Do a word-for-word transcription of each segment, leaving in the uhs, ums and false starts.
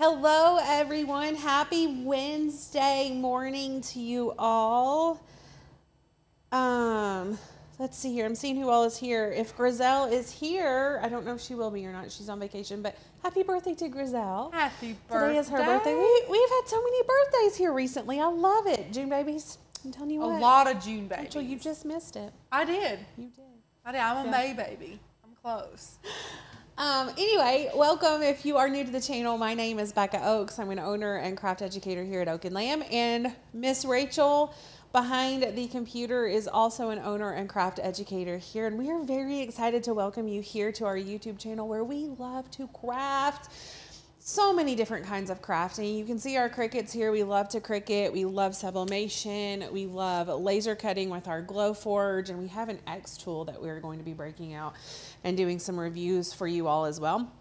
Hello everyone, happy Wednesday morning to you all. Um, let's see here, I'm seeing who all is here. If Grizel is here, I don't know if she will be or not, she's on vacation, but happy birthday to Grizel. Happy birthday. Today is her birthday. We, we've had so many birthdays here recently, I love it. June babies, I'm telling you what. A lot of June babies. Rachel, you just missed it. I did. You did. I did, I'm a yeah. May baby, I'm close. Um, anyway, welcome if you are new to the channel. My name is Becca Oaks. I'm an owner and craft educator here at Oak and Lamb. And Miss Rachel behind the computer is also an owner and craft educator here. And we are very excited to welcome you here to our YouTube channel where we love to craft so many different kinds of crafting. You can see our Crickets here. We love to Cricut. We love sublimation. We love laser cutting with our Glowforge. And we have an X tool that we're going to be breaking out and doing some reviews for you all as well.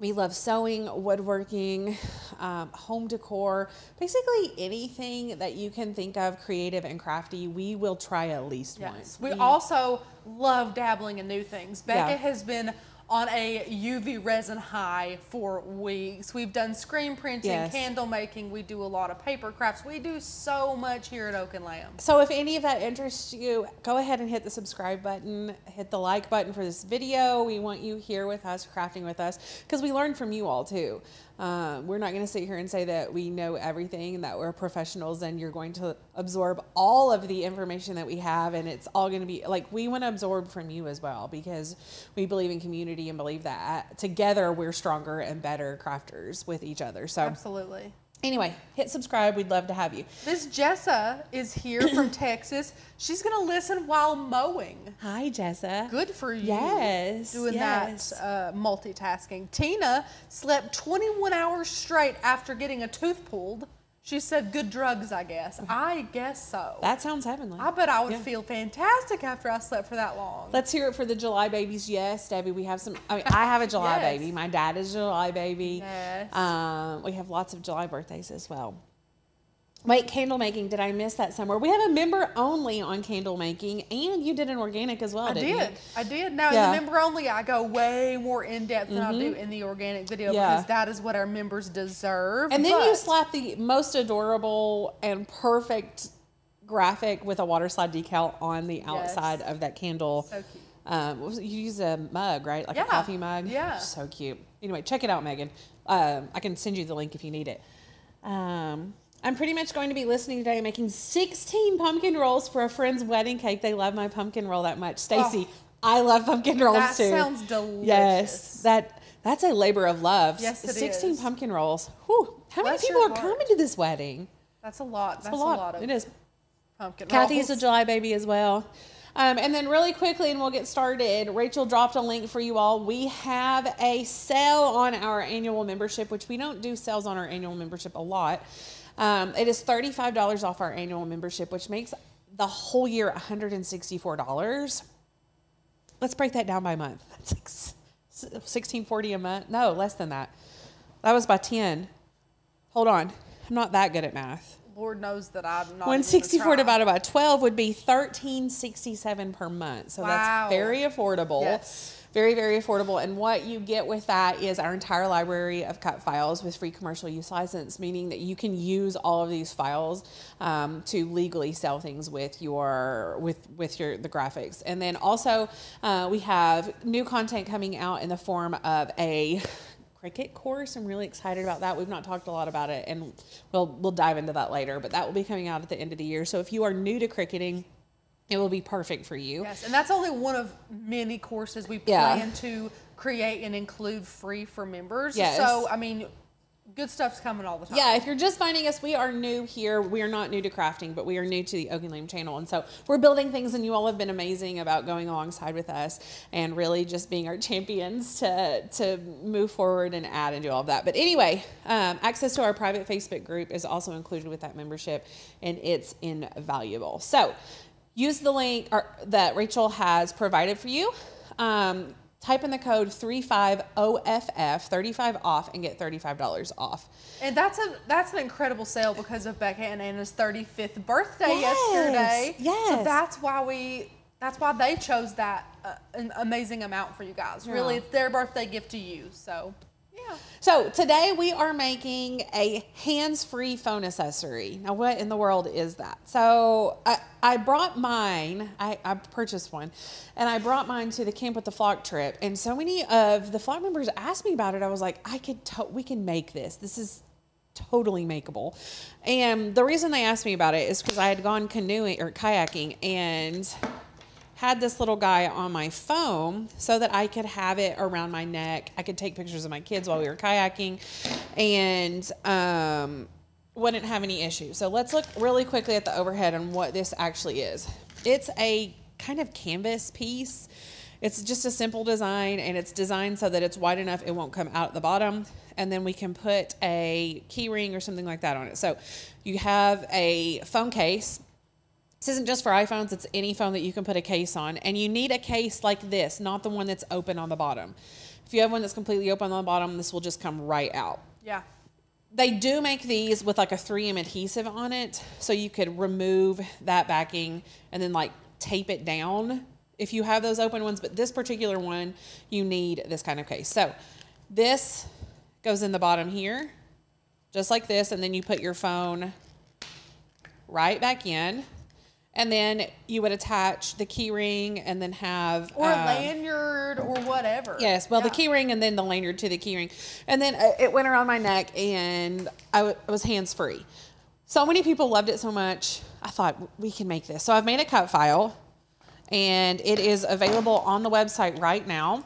We love sewing, woodworking, um, home decor, basically anything that you can think of creative and crafty, we will try at least yes. once. We, we also love dabbling in new things. Becca yeah. has been on a U V resin high for weeks. We've done screen printing, yes. candle making. We do a lot of paper crafts. We do so much here at Oak and Lamb. So if any of that interests you, go ahead and hit the subscribe button, hit the like button for this video. We want you here with us, crafting with us, because we learn from you all too. Um, we're not going to sit here and say that we know everything, that we're professionals, and you're going to absorb all of the information that we have, and it's all going to be like, we want to absorb from you as well, because we believe in community and believe that together we're stronger and better crafters with each other. So absolutely. Anyway, hit subscribe. We'd love to have you. Miss Jessa is here from Texas. She's going to listen while mowing. Hi, Jessa. Good for you. Yes. Doing yes. that uh, multitasking. Tina slept twenty-one hours straight after getting a tooth pulled. She said good drugs, I guess. I guess so. That sounds heavenly. I bet I would yeah. feel fantastic after I slept for that long. Let's hear it for the July babies. Yes, Debbie, we have some. I mean, I have a July yes. baby. My dad is a July baby. Yes. Um, we have lots of July birthdays as well. Wait, candle making. Did I miss that somewhere? We have a member only on candle making, and you did an organic as well, I didn't did. You? I did. Now, yeah. in the member only, I go way more in-depth than mm-hmm. I do in the organic video yeah. because that is what our members deserve. And then but you slap the most adorable and perfect graphic with a water slide decal on the outside yes. of that candle. So cute. Um, you use a mug, right? Like yeah. a coffee mug? Yeah. So cute. Anyway, check it out, Megan. Um, I can send you the link if you need it. Um... I'm pretty much going to be listening today and making sixteen pumpkin rolls for a friend's wedding cake. They love my pumpkin roll that much. Stacy, oh, I love pumpkin rolls that too. That sounds delicious. Yes, that that's a labor of love. Yes, it sixteen is. sixteen pumpkin rolls. Whew. How Bless many people are heart. coming to this wedding? That's a lot. That's, that's a lot. lot of it is. Pumpkin Kathy rolls. Kathy's a July baby as well. Um, and then really quickly, and we'll get started, Rachel dropped a link for you all. We have a sale on our annual membership, which we don't do sales on our annual membership a lot. Um, it is thirty-five dollars off our annual membership, which makes the whole year one hundred sixty-four dollars. Let's break that down by month. That's like sixteen forty a month. No, less than that. That was by ten. Hold on. I'm not that good at math. Lord knows that I'm not. one sixty-four divided by twelve would be thirteen sixty-seven per month. So wow. that's very affordable. Yes. Very, very affordable. And what you get with that is our entire library of cut files with free commercial use license, meaning that you can use all of these files um, to legally sell things with your with with your the graphics. And then also uh, we have new content coming out in the form of a Cricut course. I'm really excited about that. We've not talked a lot about it, and we'll we'll dive into that later, but that will be coming out at the end of the year. So if you are new to Cricutting, it will be perfect for you. Yes, and that's only one of many courses we plan yeah. to create and include free for members. Yes. So, I mean, good stuff's coming all the time. Yeah, if you're just finding us, we are new here. We are not new to crafting, but we are new to the Oak and Lamb channel. And so we're building things, and you all have been amazing about going alongside with us and really just being our champions to, to move forward and add and do all of that. But anyway, um, access to our private Facebook group is also included with that membership, and it's invaluable. So use the link or, that Rachel has provided for you. Um, type in the code three five O F F, thirty-five off, and get thirty-five dollars off. And that's a that's an incredible sale because of Becca and Anna's thirty-fifth birthday yes, yesterday. Yes. So that's why we that's why they chose that uh, an amazing amount for you guys. Yeah. Really, it's their birthday gift to you. So. Yeah. So today we are making a hands-free phone accessory. Now what in the world is that? So I, I brought mine, I, I purchased one, and I brought mine to the Camp with the Flock trip. And so many of the Flock members asked me about it. I was like, I could, to we can make this. This is totally makeable. And the reason they asked me about it is because I had gone canoeing or kayaking and had this little guy on my phone so that I could have it around my neck. I could take pictures of my kids while we were kayaking and um, wouldn't have any issues. So let's look really quickly at the overhead and what this actually is. It's a kind of canvas piece. It's just a simple design, and it's designed so that it's wide enough it won't come out at the bottom, and then we can put a key ring or something like that on it. So you have a phone case. This isn't just for iPhones, it's any phone that you can put a case on. And you need a case like this, not the one that's open on the bottom. If you have one that's completely open on the bottom, this will just come right out. Yeah. They do make these with like a three M adhesive on it, so you could remove that backing and then like tape it down if you have those open ones. But this particular one, you need this kind of case. So this goes in the bottom here, just like this, and then you put your phone right back in. And then you would attach the key ring and then have... Or a um, lanyard or whatever. Yes, well, yeah. The key ring and then the lanyard to the key ring. And then uh, it went around my neck, and I, w I was hands-free. So many people loved it so much, I thought, we can make this. So I've made a cut file, and it is available on the website right now.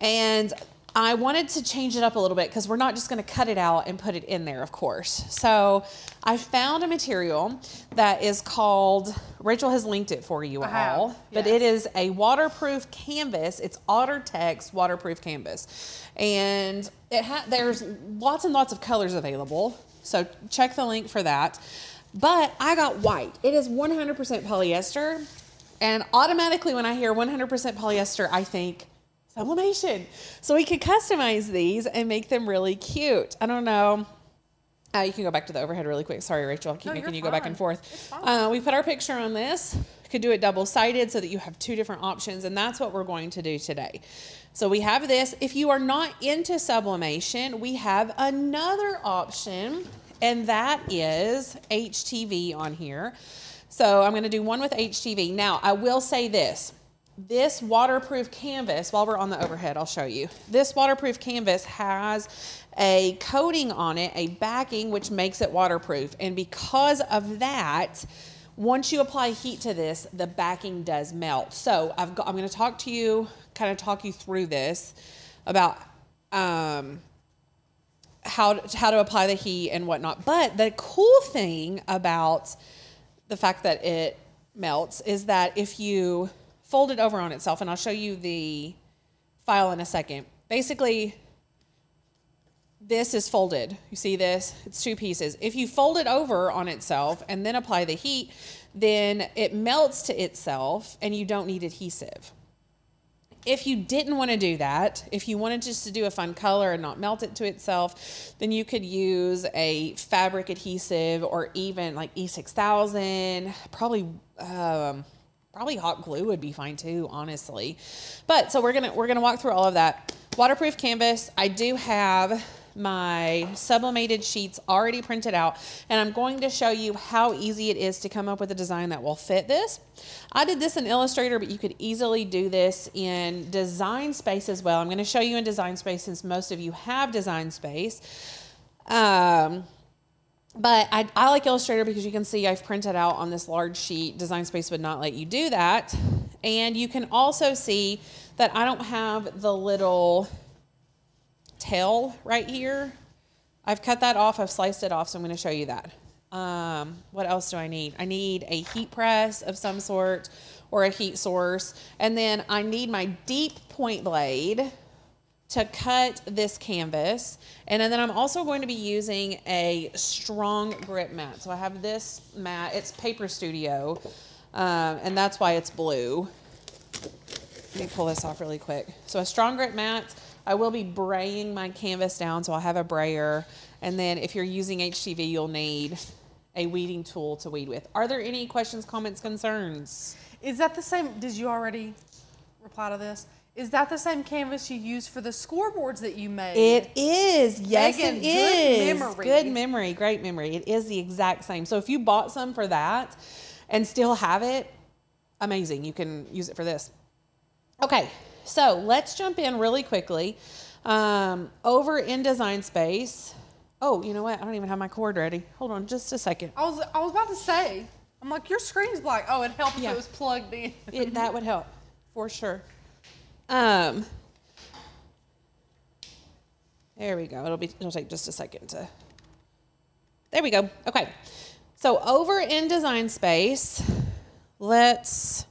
And I wanted to change it up a little bit because we're not just going to cut it out and put it in there, of course. So I found a material that is called, Rachel has linked it for you all, yes. But it is a waterproof canvas. It's OtterTex waterproof canvas. And it ha there's lots and lots of colors available. So check the link for that. But I got white. It is one hundred percent polyester. And automatically when I hear one hundred percent polyester, I think, sublimation. So we could customize these and make them really cute. I don't know. Uh, you can go back to the overhead really quick. Sorry, Rachel. I keep no, making you fine. Go back and forth. Uh, we put our picture on this. You could do it double-sided so that you have two different options, and that's what we're going to do today. So we have this. If you are not into sublimation, we have another option, and that is H T V on here. So I'm going to do one with H T V. Now, I will say this. This waterproof canvas, while we're on the overhead, I'll show you. This waterproof canvas has a coating on it, a backing, which makes it waterproof. And because of that, once you apply heat to this, the backing does melt. So I've got, I'm going to talk to you, kind of talk you through this about um, how, how to apply the heat and whatnot. But the cool thing about the fact that it melts is that if you fold it over on itself, and I'll show you the file in a second. Basically, this is folded. You see this? It's two pieces. If you fold it over on itself and then apply the heat, then it melts to itself and you don't need adhesive. If you didn't want to do that, if you wanted just to do a fun color and not melt it to itself, then you could use a fabric adhesive or even like E six thousand, probably... Um, Probably hot glue would be fine too, honestly. But so we're gonna we're gonna walk through all of that. Waterproof canvas. I do have my sublimated sheets already printed out, and I'm going to show you how easy it is to come up with a design that will fit this. I did this in Illustrator, but you could easily do this in Design Space as well. I'm going to show you in Design Space since most of you have Design Space. Um, But I, I like Illustrator because you can see I've printed out on this large sheet. Design Space would not let you do that. And you can also see that I don't have the little tail right here. I've cut that off. I've sliced it off, so I'm going to show you that. Um, what else do I need? I need a heat press of some sort or a heat source. And then I need my deep point blade to cut this canvas. And then I'm also going to be using a strong grip mat. So I have this mat, it's Paper Studio, um, and that's why it's blue. Let me pull this off really quick. So a strong grip mat, I will be braying my canvas down, so I'll have a brayer. And then if you're using H T V, you'll need a weeding tool to weed with. Are there any questions, comments, concerns? Is that the same, did you already reply to this? Is that the same canvas you use for the scoreboards that you made? It is. Yes, Megan, it is. Good memory. Good memory. Great memory. It is the exact same. So if you bought some for that and still have it, amazing. You can use it for this. Okay, so let's jump in really quickly. Um, over in Design Space. Oh, you know what? I don't even have my cord ready. Hold on just a second. I was, I was about to say, I'm like, your screen's black. Oh, it'd help yeah. if it was plugged in. It, that would help for sure. Um, there we go. It'll be, it'll take just a second to, there we go. Okay. So over in Design Space, let's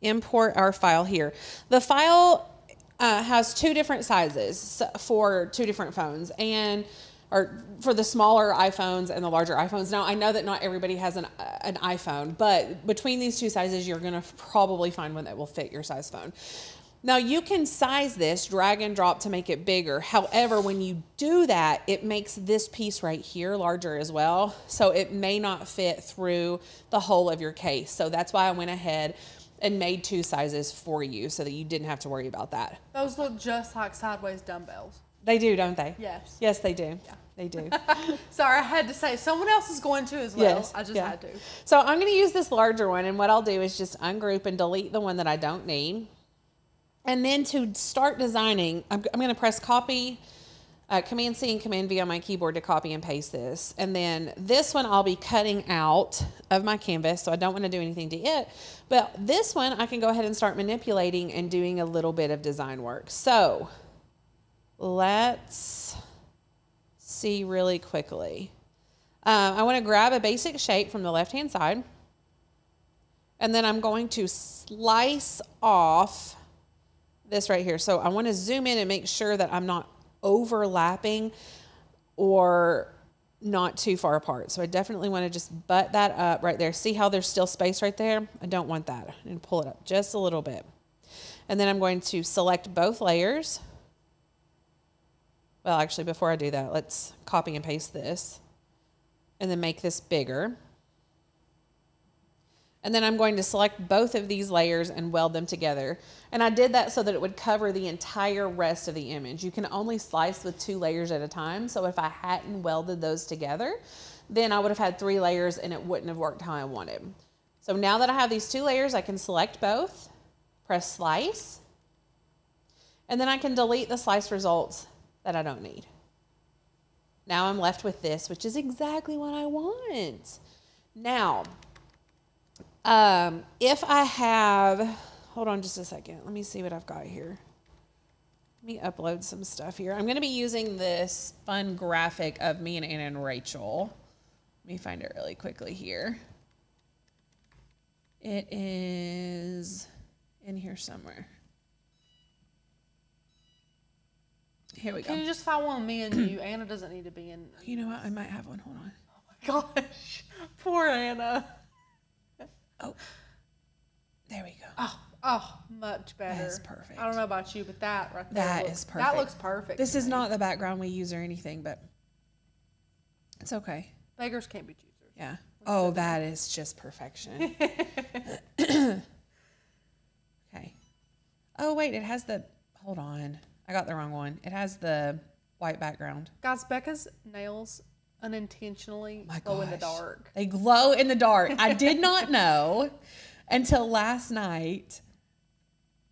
import our file here. The file uh, has two different sizes for two different phones and, or for the smaller iPhones and the larger iPhones. Now I know that not everybody has an, an iPhone, but between these two sizes, you're going to probably find one that will fit your size phone. Now you can size this, drag and drop to make it bigger. However, when you do that, it makes this piece right here larger as well. So it may not fit through the whole of your case. So that's why I went ahead and made two sizes for you so that you didn't have to worry about that. Those look just like sideways dumbbells. They do, don't they? Yes. Yes, they do. Yeah. They do. Sorry, I had to say, someone else is going to as well. Yes, I just yeah. had to. So I'm gonna use this larger one, and what I'll do is just ungroup and delete the one that I don't need. And then to start designing, I'm, I'm going to press copy, uh, command C and command V on my keyboard to copy and paste this. And then this one I'll be cutting out of my canvas, so I don't want to do anything to it. But this one I can go ahead and start manipulating and doing a little bit of design work. So let's see really quickly. Uh, I want to grab a basic shape from the left-hand side. And then I'm going to slice off this right here. So I want to zoom in and make sure that I'm not overlapping or not too far apart. So I definitely want to just butt that up right there. See how there's still space right there? I don't want that. And pull it up just a little bit. And then I'm going to select both layers. Well, actually, before I do that, let's copy and paste this and then make this bigger. And then I'm going to select both of these layers and weld them together. And I did that so that it would cover the entire rest of the image. You can only slice with two layers at a time. So if I hadn't welded those together, then I would have had three layers and it wouldn't have worked how I wanted. So now that I have these two layers, I can select both, press slice, and then I can delete the slice results that I don't need. Now I'm left with this, which is exactly what I want. Now, Um, if I have, hold on just a second. Let me see what I've got here. Let me upload some stuff here. I'm going to be using this fun graphic of me and Anna and Rachel. Let me find it really quickly here. It is in here somewhere. Here we go. Can you just find one of me and you? Anna doesn't need to be in. You know what? I might have one. Hold on. Oh my gosh. Poor Anna. Oh, there we go. Oh, oh, much better. That is perfect. I don't know about you, but that right there. That looks, is perfect. That looks perfect. This is me. Not the background we use or anything, but it's okay. Beggars can't be choosers. Yeah. Let's oh, that it. Is just perfection. Okay. Oh, wait, it has the, hold on. I got the wrong one. It has the white background. Guys, Becca's nails unintentionally My glow gosh. in the dark. They glow in the dark. I did not know until last night.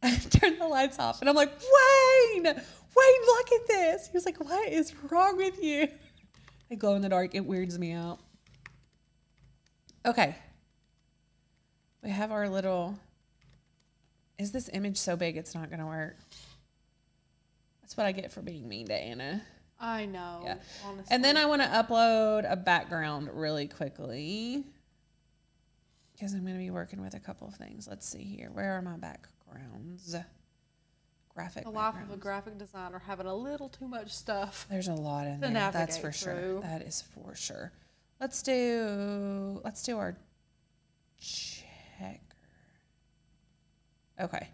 I turned the lights off and I'm like, Wayne, Wayne, look at this. He was like, what is wrong with you? They glow in the dark. It weirds me out. Okay. We have our little, is this image so big it's not going to work? That's what I get for being mean to Anna. I know, yeah. honestly. And then I want to upload a background really quickly because I'm going to be working with a couple of things. Let's see here. Where are my backgrounds? Graphic The life of a graphic designer having a little too much stuff. There's a lot in there. That's for through. sure. That is for sure. Let's do, let's do our checker. Okay.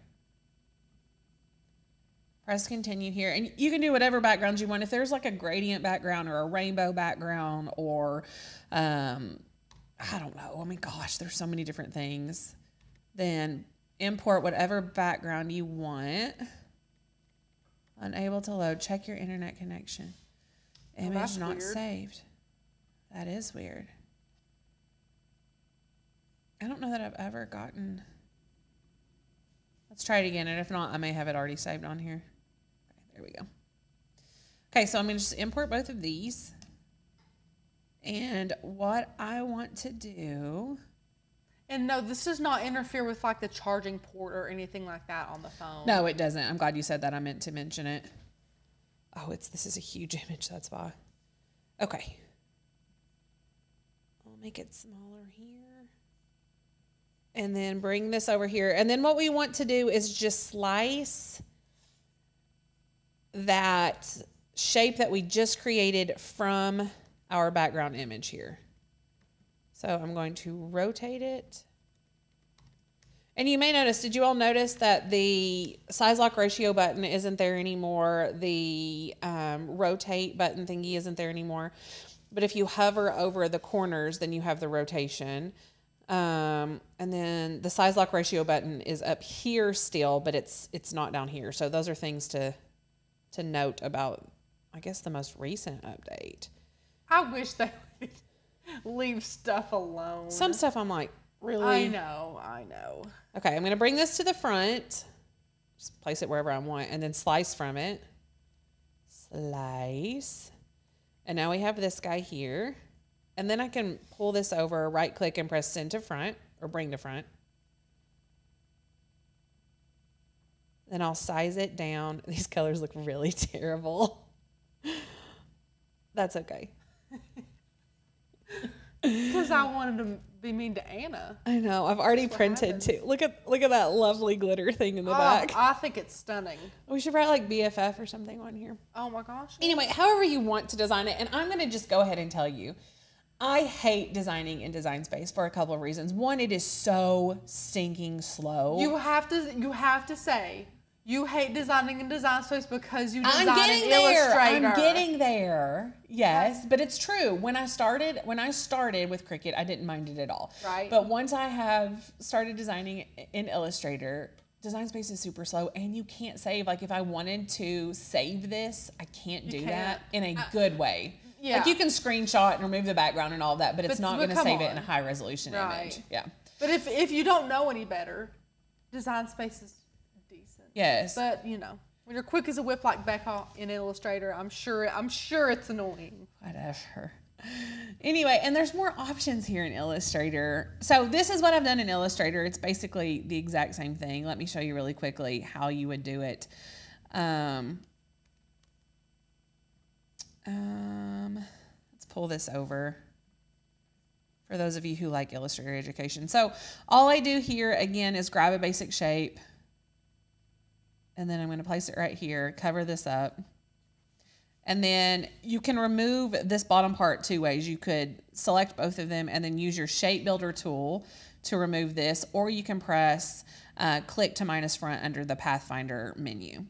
Press continue here, and you can do whatever background you want. If there's like a gradient background or a rainbow background or, um, I don't know. I mean, gosh, there's so many different things. Then import whatever background you want. Unable to load. Check your internet connection. Image well, not weird. saved. That is weird. I don't know that I've ever gotten... Let's try it again, and if not, I may have it already saved on here. Okay, there we go. Okay, so I'm going to just import both of these. And what I want to do... And no, this does not interfere with like the charging port or anything like that on the phone. No, it doesn't. I'm glad you said that. I meant to mention it. Oh, it's this is a huge image. That's why. Okay. I'll make it smaller here. And then bring this over here. And then what we want to do is just slice that shape that we just created from our background image here. So I'm going to rotate it. And you may notice, did you all notice that the size lock ratio button isn't there anymore? The um, rotate button thingy isn't there anymore. But if you hover over the corners, then you have the rotation. Um, and then the size lock ratio button is up here still, but it's it's not down here. So those are things to, to note about, I guess, the most recent update. I wish they would leave stuff alone. Some stuff I'm like, really? I know, I know. Okay, I'm going to bring this to the front. Just place it wherever I want and then slice from it. Slice. And now we have this guy here. And then I can pull this over, right click and press send to front or bring to front. Then I'll size it down. These colors look really terrible. That's okay. Because I wanted to be mean to Anna. I know. I've already printed too. Look at look at that lovely glitter thing in the oh, back. I think it's stunning. We should write like B F F or something on here. Oh my gosh. Anyway, however you want to design it, and I'm going to just go ahead and tell you, I hate designing in Design Space for a couple of reasons. One, it is so stinking slow. You have to you have to say you hate designing in Design Space because you design in Illustrator. I'm getting there. Yes, but it's true. When I started, when I started with Cricut, I didn't mind it at all. Right. But once I have started designing in Illustrator, Design Space is super slow, and you can't save. Like if I wanted to save this, I can't do that in a good way. Yeah. Like you can screenshot and remove the background and all that, but it's not going to save it in a high resolution image. Yeah. But if if you don't know any better, Design Space is. Yes, but you know when you're quick as a whip like Becca in Illustrator, I'm sure I'm sure it's annoying. Whatever. Anyway, and there's more options here in Illustrator. So this is what I've done in Illustrator. It's basically the exact same thing. Let me show you really quickly how you would do it. Um, um, let's pull this over. For those of you who like Illustrator education, so all I do here again is grab a basic shape. And then I'm going to place it right here, cover this up. And then you can remove this bottom part two ways. You could select both of them and then use your shape builder tool to remove this, or you can press uh, click to minus front under the Pathfinder menu.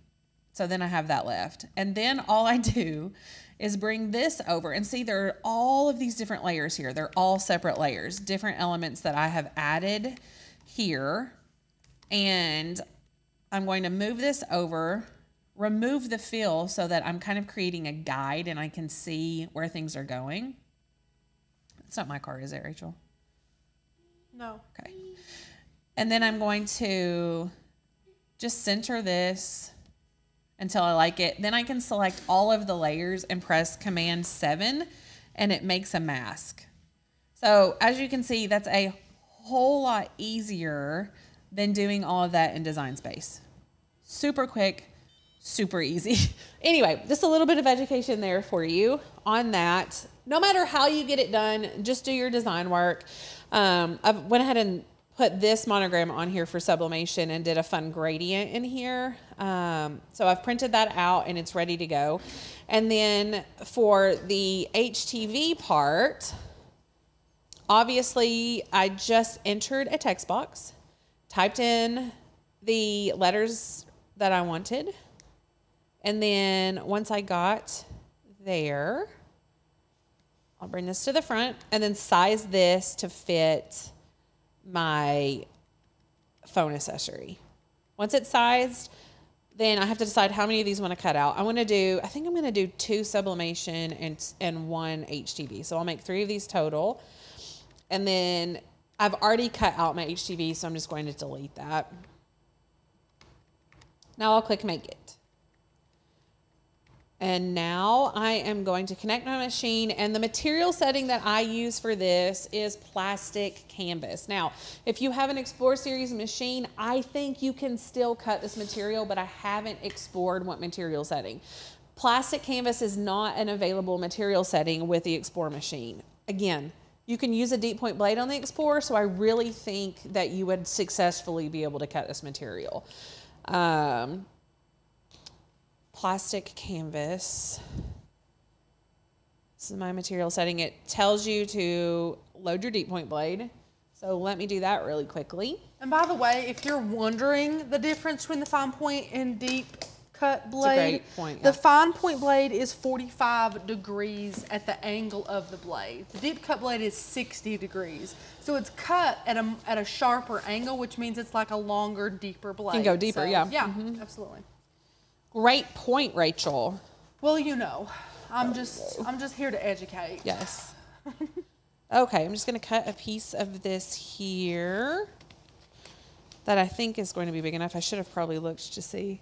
So then I have that left. And then all I do is bring this over and see there are all of these different layers here. They're all separate layers, different elements that I have added here. And I'm going to move this over, remove the fill so that I'm kind of creating a guide and I can see where things are going. It's not my car, is it, Rachel? No. Okay. And then I'm going to just center this until I like it. Then I can select all of the layers and press Command seven, and it makes a mask. So as you can see, that's a whole lot easier than doing all of that in Design Space. Super quick, super easy. Anyway, just a little bit of education there for you on that. No matter how you get it done, just do your design work. Um, I went ahead and put this monogram on here for sublimation and did a fun gradient in here. Um, so I've printed that out and it's ready to go. And then for the H T V part, obviously I just entered a text box, typed in the letters that I wanted. And then once I got there, I'll bring this to the front and then size this to fit my phone accessory. Once it's sized, then I have to decide how many of these I want to cut out. I want to do, I think I'm going to do two sublimation and, and one H T V. So I'll make three of these total. And then I've already cut out my H T V, so I'm just going to delete that. Now I'll click Make It. And now I am going to connect my machine, and the material setting that I use for this is plastic canvas. Now, if you have an Explore Series machine, I think you can still cut this material, but I haven't explored what material setting. Plastic canvas is not an available material setting with the Explore machine. Again, you can use a deep point blade on the Explore, so I really think that you would successfully be able to cut this material. Um, Plastic canvas. This is my material setting. It tells you to load your deep point blade. So let me do that really quickly. And by the way, if you're wondering the difference between the fine point and deep cut blade, it's a great point, yeah. The fine point blade is forty-five degrees at the angle of the blade. The deep cut blade is sixty degrees. So it's cut at a, at a sharper angle, which means it's like a longer, deeper blade. You can go deeper, so, yeah. Yeah, mm-hmm. Absolutely. Great point, Rachel. Well, you know, I'm just I'm just here to educate. Yes. Okay, I'm just going to cut a piece of this here that I think is going to be big enough. I should have probably looked to see.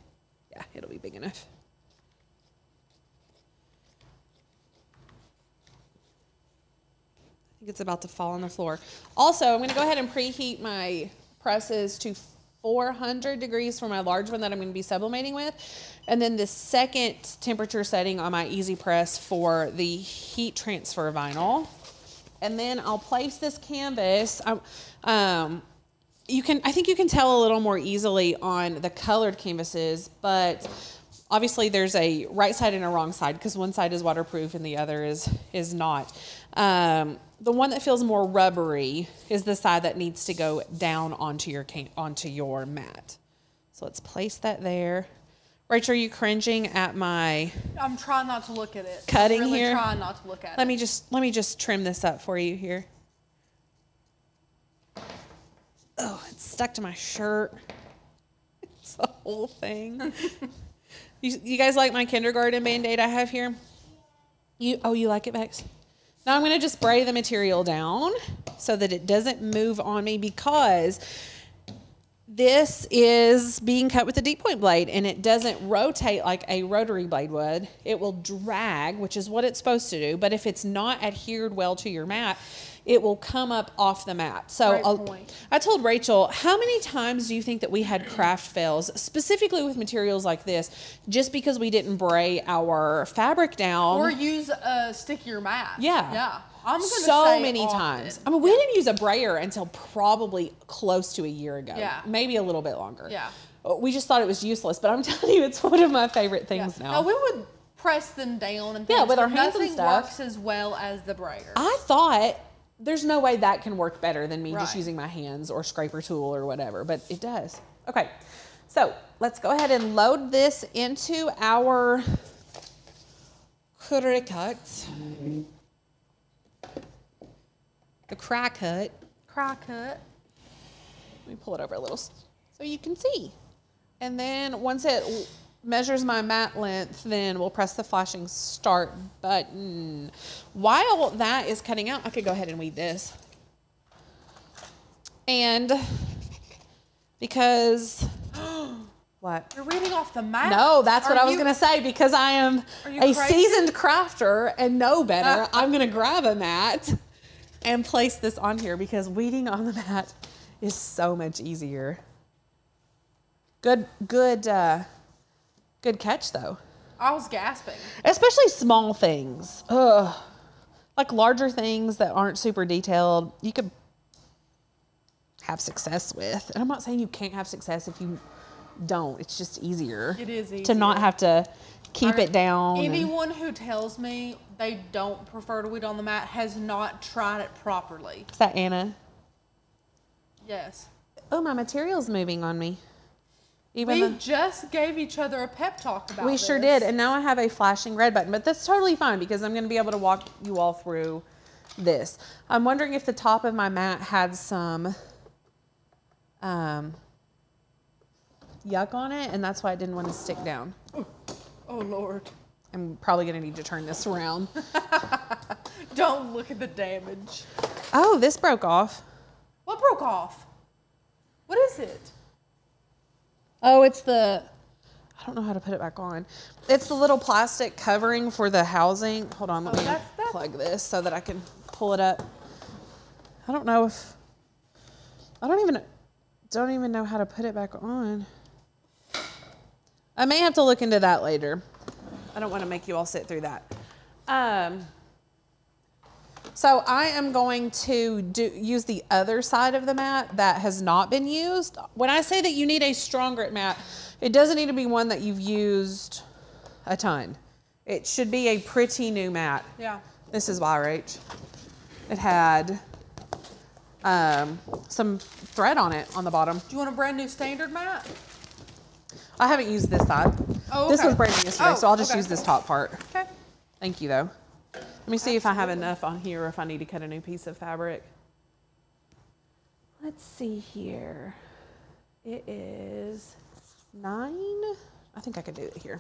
Yeah, it'll be big enough. I think it's about to fall on the floor. Also, I'm going to go ahead and preheat my presses to four hundred degrees for my large one that I'm going to be sublimating with. And then the second temperature setting on my EasyPress for the heat transfer vinyl. And then I'll place this canvas. Um, um, you can, I think you can tell a little more easily on the colored canvases, but obviously there's a right side and a wrong side because one side is waterproof and the other is, is not. Um, the one that feels more rubbery is the side that needs to go down onto your can onto your mat. So let's place that there. Rachel, are you cringing at my? I'm trying not to look at it. Cutting really here. Trying not to look at let it. Let me just let me just trim this up for you here. Oh, it's stuck to my shirt. It's the whole thing. You, you guys like my kindergarten Band-Aid I have here? You Oh, you like it, Bex? Now I'm going to just spray the material down so that it doesn't move on me because this is being cut with a deep point blade and it doesn't rotate like a rotary blade would. It will drag, which is what it's supposed to do, but if it's not adhered well to your mat, it will come up off the mat. So I told Rachel, how many times do you think that we had craft fails, specifically with materials like this, just because we didn't bray our fabric down? Or use a stickier mat. Yeah. Yeah. I'm gonna so many often. times. I mean, we didn't use a brayer until probably close to a year ago. Yeah. Maybe a little bit longer. Yeah. We just thought it was useless, but I'm telling you, it's one of my favorite things yeah. now. No, we would press them down and things. Yeah, with our hands and stuff. Nothing works as well as the brayer. I thought, there's no way that can work better than me right. just using my hands or scraper tool or whatever, but it does. Okay, so let's go ahead and load this into our cricut. Mm-hmm. The cricut. Cricut. Let me pull it over a little so you can see. And then once it measures my mat length, then we'll press the flashing start button. While that is cutting out, I could go ahead and weed this. And because, what? You're reading off the mat? No, that's are what I was you, gonna say, because I am a crazy? seasoned crafter and know better. Uh, I'm gonna grab a mat and place this on here because weeding on the mat is so much easier. Good, good, uh, Good catch, though. I was gasping. Especially small things. Ugh. Like larger things that aren't super detailed, you could have success with. And I'm not saying you can't have success if you don't. It's just easier. It is easier. To not have to keep Are, it down. Anyone and, who tells me they don't prefer to weed on the mat has not tried it properly. Is that Anna? Yes. Oh, my material's moving on me. Even we just gave each other a pep talk about it. We this. sure did, and now I have a flashing red button, but that's totally fine because I'm going to be able to walk you all through this. I'm wondering if the top of my mat had some um, yuck on it, and that's why I didn't want to stick down. Oh, oh Lord. I'm probably going to need to turn this around. Don't look at the damage. Oh, this broke off. What broke off? What is it? Oh, it's the... I don't know how to put it back on. It's the little plastic covering for the housing. Hold on, let oh, me that's, that's... plug this so that I can pull it up. I don't know if... I don't even... Don't even know how to put it back on. I may have to look into that later. I don't want to make you all sit through that. Um, so I am going to do, use the other side of the mat that has not been used. When I say that you need a strong grit mat, it doesn't need to be one that you've used a ton. It should be a pretty new mat. Yeah. This is why, Rach. It had... Um, some thread on it on the bottom. Do you want a brand new standard mat? I haven't used this side. Oh, okay. This was brand new yesterday, oh, so I'll just okay. use this top part. Okay. Thank you, though. Let me see Absolutely. if I have enough on here or if I need to cut a new piece of fabric. Let's see here. It is nine. I think I could do it here.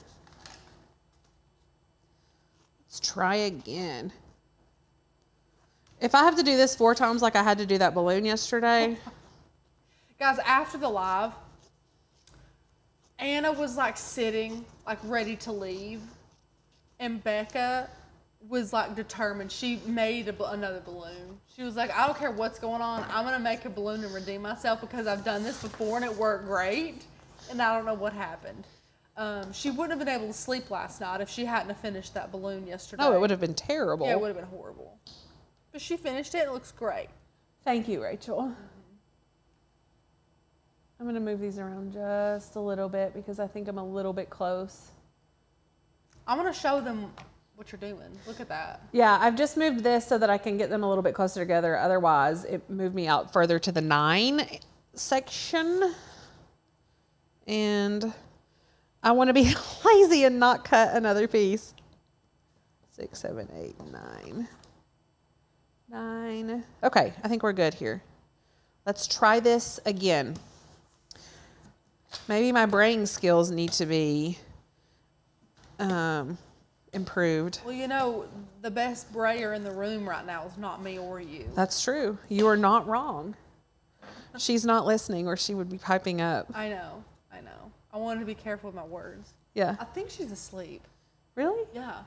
Let's try again. If I have to do this four times like I had to do that balloon yesterday. Guys, after the live, Anna was like sitting, like ready to leave. And Becca was like determined. She made a, another balloon. She was like, I don't care what's going on. I'm going to make a balloon and redeem myself because I've done this before and it worked great. And I don't know what happened. Um, she wouldn't have been able to sleep last night if she hadn't have finished that balloon yesterday. Oh, it would have been terrible. Yeah, it would have been horrible. But she finished it. It looks great. Thank you, Rachel. Mm-hmm. I'm going to move these around just a little bit because I think I'm a little bit close. I'm going to show them what you're doing. Look at that. Yeah, I've just moved this so that I can get them a little bit closer together. Otherwise, it moved me out further to the nine section. And I want to be lazy and not cut another piece. Six, seven, eight, nine. Nine. Okay, I think we're good here. Let's try this again. Maybe my brain skills need to be um, improved. Well, you know, the best brayer in the room right now is not me or you. That's true. You are not wrong. She's not listening or she would be piping up. I know. I know. I wanted to be careful with my words. Yeah. I think she's asleep. Really? Yeah.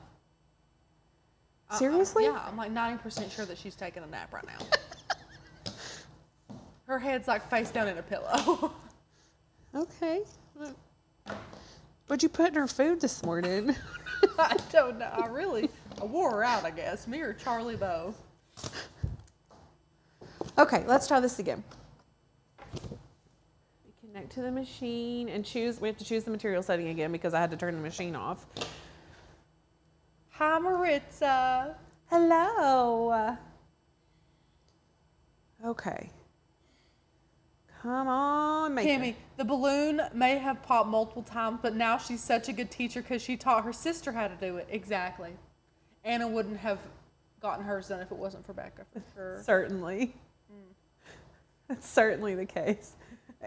Seriously? Uh, yeah, I'm like ninety percent sure that she's taking a nap right now. Her head's like face down in a pillow. Okay. What'd you put in her food this morning? I don't know. I really, I wore her out, I guess. Me or Charlie Bo. Okay, let's try this again. We connect to the machine and choose, we have to choose the material setting again because I had to turn the machine off. Hi, Maritza. Hello. Okay. Come on, Megan. Kimmy, the balloon may have popped multiple times, but now she's such a good teacher because she taught her sister how to do it. Exactly. Anna wouldn't have gotten hers done if it wasn't for Becca, for sure. Certainly. Mm. That's certainly the case.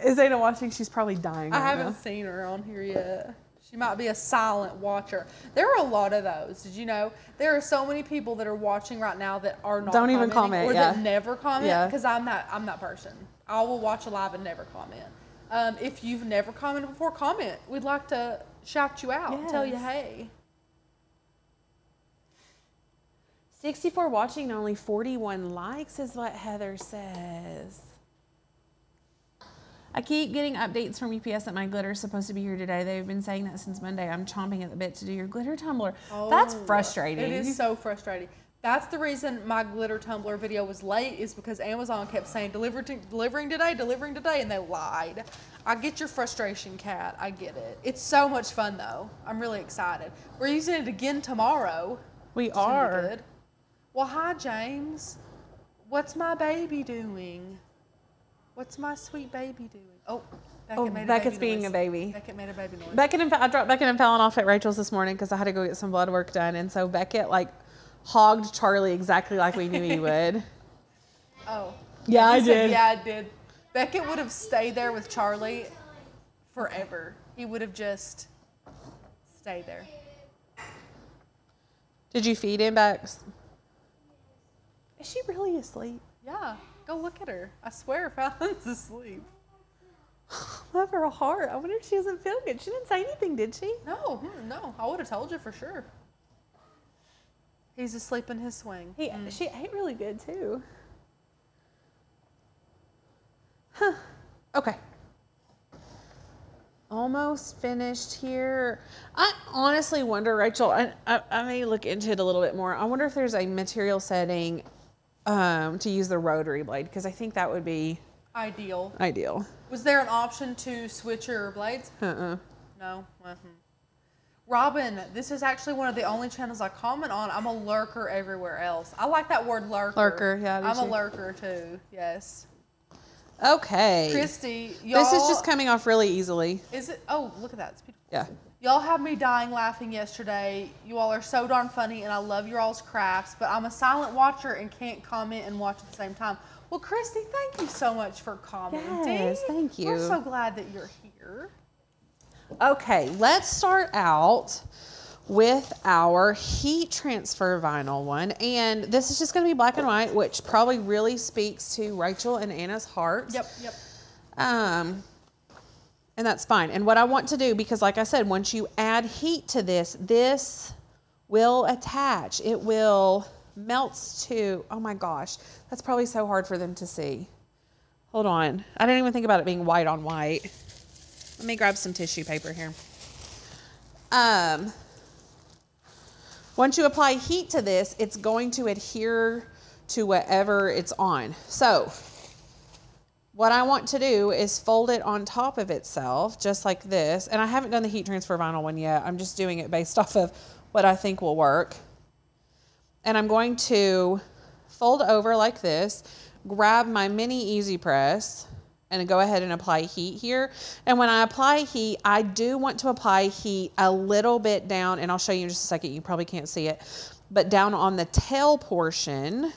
Is Anna watching? She's probably dying right now. I haven't seen her on here yet. She might be a silent watcher. There are a lot of those. Did you know? There are so many people that are watching right now that are not Don't even comment. Or yeah. that never comment. Because yeah. I'm that I'm that person. I will watch a live and never comment. Um, if you've never commented before, comment. We'd like to shout you out yes. and tell you, hey. sixty-four watching and only forty-one likes is what Heather says. I keep getting updates from U P S that my glitter is supposed to be here today. They've been saying that since Monday. I'm chomping at the bit to do your glitter tumbler. Oh, that's frustrating. It is so frustrating. That's the reason my glitter tumbler video was late is because Amazon kept saying, Deliver to, delivering today, delivering today, and they lied. I get your frustration, Kat. I get it. It's so much fun, though. I'm really excited. We're using it again tomorrow. We are. Good. Well, hi, James. What's my baby doing? What's my sweet baby doing? Oh, Beckett oh, made a Beckett's baby being noise. a baby. Beckett made a baby noise. Beckett and I dropped Beckett and Fallon off at Rachel's this morning because I had to go get some blood work done, and so Beckett like hogged Charlie exactly like we knew he would. Oh. Yeah, I did. Said, yeah, I did. Beckett would have stayed there with Charlie forever. He would have just stayed there. Did you feed him back? Is she really asleep? Yeah. Go look at her. I swear Fallon's asleep. Love her heart. I wonder if she doesn't feel good. She didn't say anything, did she? No, no. I would have told you for sure. He's asleep in his swing. He, mm. She ate really good, too. Huh. Okay. Almost finished here. I honestly wonder, Rachel, I, I, I may look into it a little bit more. I wonder if there's a material setting um, to use the rotary blade, because I think that would be... Ideal. Ideal. Was there an option to switch your blades? Uh-uh. No? Uh-huh. Robin, this is actually one of the only channels I comment on. I'm a lurker everywhere else. I like that word lurker. Lurker, yeah. I'm you? a lurker too, yes. Okay. Christy, y'all. This is just coming off really easily. Is it? Oh, look at that. It's beautiful. Yeah. Y'all had me dying laughing yesterday. You all are so darn funny, and I love your all's crafts, but I'm a silent watcher and can't comment and watch at the same time. Well, Christy, thank you so much for commenting. Yes, thank you. We're so glad that you're here. Okay, let's start out with our heat transfer vinyl one. And this is just going to be black and white, which probably really speaks to Rachel and Anna's hearts. Yep, yep. Um, and that's fine. And what I want to do, because like I said, once you add heat to this, this will attach. It will... melts to, oh my gosh, that's probably so hard for them to see. Hold on. I didn't even think about it being white on white. Let me grab some tissue paper here. Um, once you apply heat to this, it's going to adhere to whatever it's on. So what I want to do is fold it on top of itself, just like this. And I haven't done the heat transfer vinyl one yet. I'm just doing it based off of what I think will work. And I'm going to fold over like this, grab my mini EasyPress, and go ahead and apply heat here. And when I apply heat, I do want to apply heat a little bit down, and I'll show you in just a second. You probably can't see it, but down on the tail portion,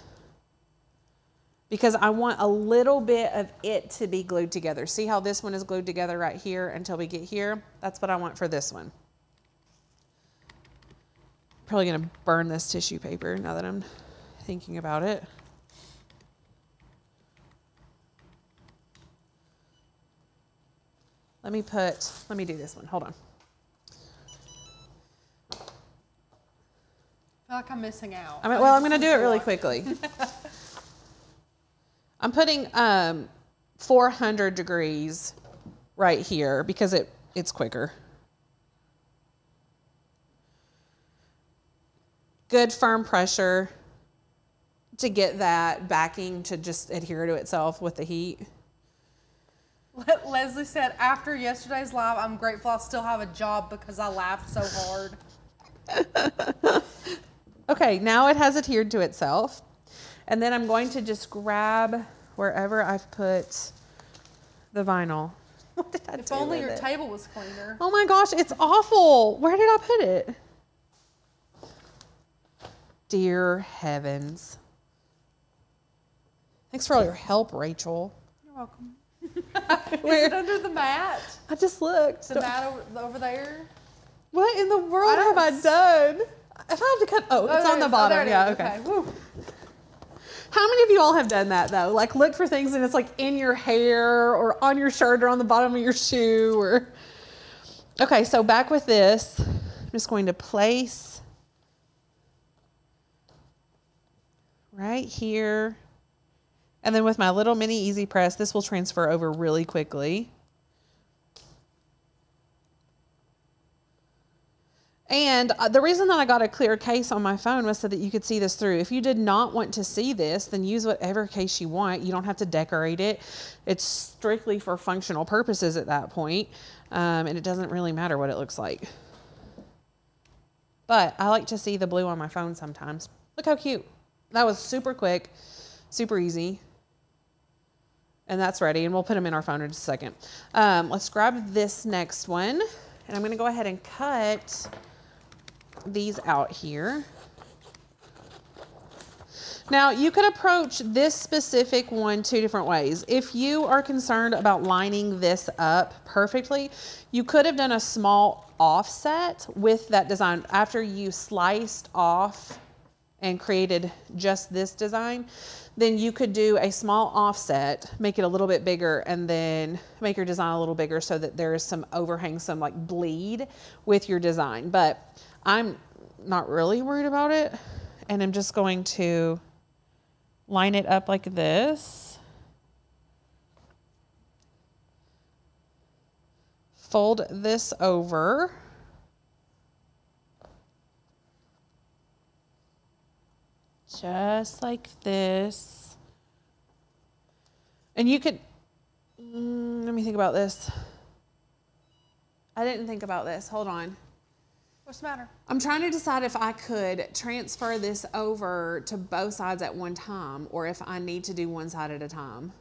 because I want a little bit of it to be glued together. See how this one is glued together right here until we get here? That's what I want for this one. Probably going to burn this tissue paper now that I'm thinking about it. Let me put, let me do this one. Hold on. I feel like I'm missing out. I mean, well, I'm going to do it really quickly. I'm putting um, four hundred degrees right here because it, it's quicker. Good firm pressure to get that backing to just adhere to itself with the heat. Leslie said, after yesterday's live, I'm grateful I still have a job because I laughed so hard. Okay, now it has adhered to itself. And then I'm going to just grab wherever I've put the vinyl. What did I do with it? If only your table was cleaner. Oh my gosh, it's awful. Where did I put it? Dear heavens. Thanks for all your help, Rachel. You're welcome. Where? Is it under the mat? I just looked. The Don't... mat over, over there? What in the world I have I done? If I have to cut, oh, oh it's on the bottom. Oh, it yeah, okay. okay. How many of you all have done that, though? Like, look for things and it's like in your hair or on your shirt or on the bottom of your shoe or... Okay, so back with this. I'm just going to place... right here. And then with my little mini EasyPress, this will transfer over really quickly. And the reason that I got a clear case on my phone was so that you could see this through. If you did not want to see this, then use whatever case you want. You don't have to decorate it. It's strictly for functional purposes at that point. Um, and it doesn't really matter what it looks like. But I like to see the blue on my phone sometimes. Look how cute. That was super quick, super easy. And that's ready. And we'll put them in our phone in just a second. Um, let's grab this next one. And I'm going to go ahead and cut these out here. Now, you could approach this specific one two different ways. If you are concerned about lining this up perfectly, you could have done a small offset with that design after you sliced off and created just this design. Then you could do a small offset, make it a little bit bigger, and then make your design a little bigger so that there is some overhang, some like bleed with your design. But I'm not really worried about it. And I'm just going to line it up like this. Fold this over. Just like this. And you could, mm, let me think about this. I didn't think about this, hold on. What's the matter? I'm trying to decide if I could transfer this over to both sides at one time or if I need to do one side at a time.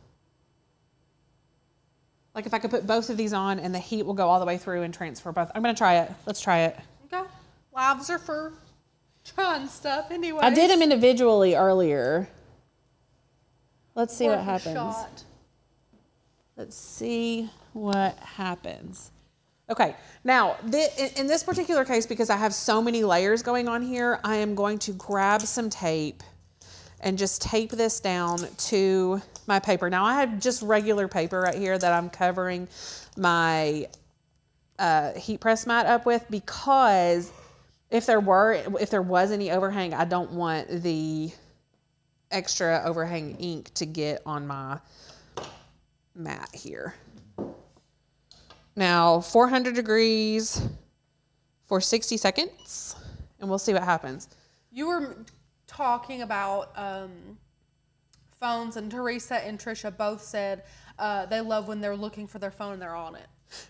Like if I could put both of these on and the heat will go all the way through and transfer both. I'm gonna try it, let's try it. Okay, lives are for trying stuff anyway. I did them individually earlier. Let's see what happens. Let's see what happens. Okay, now th in this particular case, because I have so many layers going on here, I am going to grab some tape and just tape this down to my paper. Now I have just regular paper right here that I'm covering my uh, heat press mat up with, because if there were, if there was any overhang, I don't want the extra overhang ink to get on my mat here. Now, four hundred degrees for sixty seconds, and we'll see what happens. You were talking about um, phones, and Teresa and Trisha both said uh, they love when they're looking for their phone and they're on it.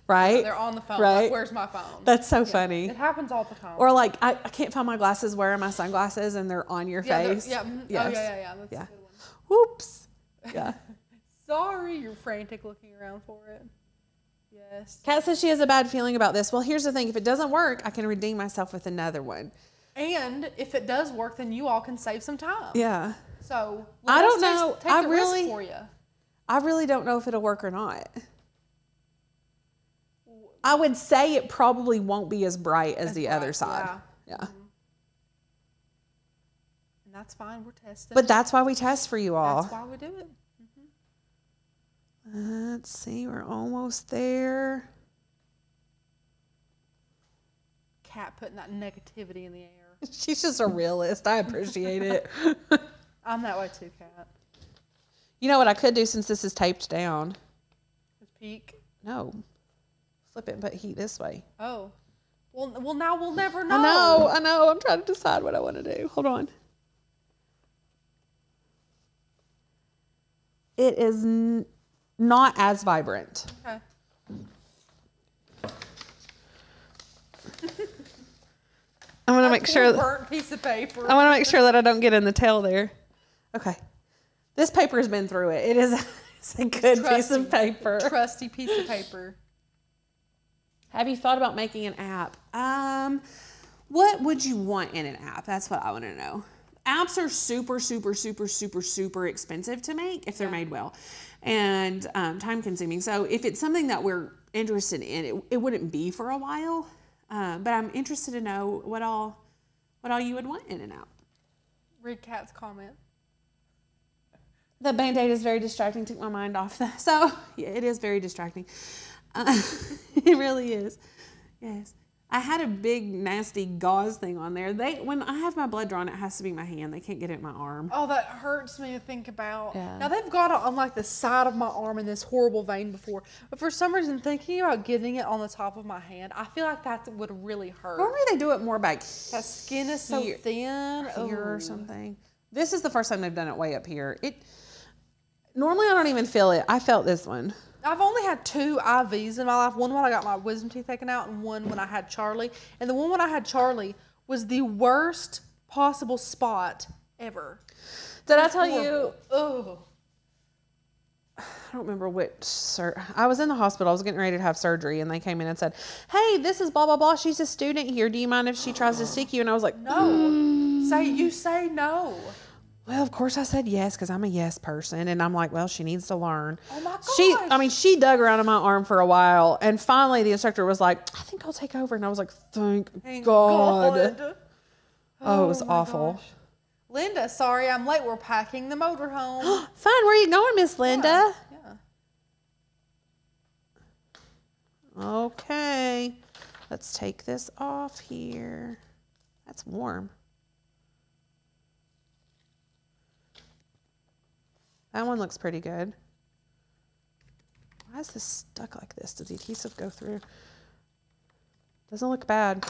Right? So they're on the phone. Right? Like, where's my phone? That's so yeah. funny. It happens all the time. Or like, I, I can't find my glasses. Where are my sunglasses? And they're on your yeah, face. Yeah. Yes. Oh, yeah, yeah, yeah. That's yeah. a good one. Whoops. Yeah. Sorry, you're frantic looking around for it. Yes. Kat says she has a bad feeling about this. Well, here's the thing. If it doesn't work, I can redeem myself with another one. And if it does work, then you all can save some time. Yeah. So I don't know. Take, take I the really, risk for you. I really don't know if it'll work or not. I would say it probably won't be as bright as that's the bright, other side. Yeah. yeah. Mm-hmm. And that's fine. We're testing. But that's why we test for you all. That's why we do it. Let's see, we're almost there. Kat putting that negativity in the air. She's just a realist. I appreciate it. I'm that way too, Kat. You know what I could do since this is taped down? Just peek? No. Flip it and put heat this way. Oh. Well, well, now we'll never know. I know, I know. I'm trying to decide what I want to do. Hold on. It is... N Not as vibrant. Okay. I'm gonna make sure that burnt piece of paper. I want to make sure that I don't get in the tail there. Okay. This paper has been through it. It is it's a good trusty, piece of paper. Trusty piece of paper. Have you thought about making an app? Um, what would you want in an app? That's what I want to know. Apps are super, super, super, super, super expensive to make if they're yeah. made well, and um, time consuming. So if it's something that we're interested in, it, it wouldn't be for a while, uh, but I'm interested to know what all, what all you would want in an app. Read Kat's comment. The Band-Aid is very distracting, took my mind off that. So yeah, it is very distracting. Uh, it really is, yes. I had a big nasty gauze thing on there. They when I have my blood drawn, it has to be my hand. They can't get it in my arm. Oh, that hurts me to think about. Yeah. Now they've got it on like the side of my arm in this horrible vein before, but for some reason, thinking about getting it on the top of my hand, I feel like that would really hurt. Normally they do it more back. That skin is so here, thin here oh. or something. This is the first time they've done it way up here. It normally I don't even feel it. I felt this one. I've only had two I Vs in my life. One when I got my wisdom teeth taken out and one when I had Charlie. And the one when I had Charlie was the worst possible spot ever. Did I tell horrible. you? Oh. I don't remember which sur- I was in the hospital. I was getting ready to have surgery and they came in and said, hey, this is blah, blah, blah. She's a student here. Do you mind if she tries to stick you? And I was like, no. Mm. Say, you say no. Well, of course I said yes, because I'm a yes person. And I'm like, well, she needs to learn. Oh, my gosh. She, I mean, she dug around in my arm for a while. And finally, the instructor was like, I think I'll take over. And I was like, thank, thank God. God. Oh, it was awful. Gosh. Linda, sorry, I'm late. We're packing the motorhome. Fine. Where are you going, Miss Linda? Yeah. yeah. Okay. Let's take this off here. That's warm. That one looks pretty good. Why is this stuck like this? Does the adhesive go through? Doesn't look bad.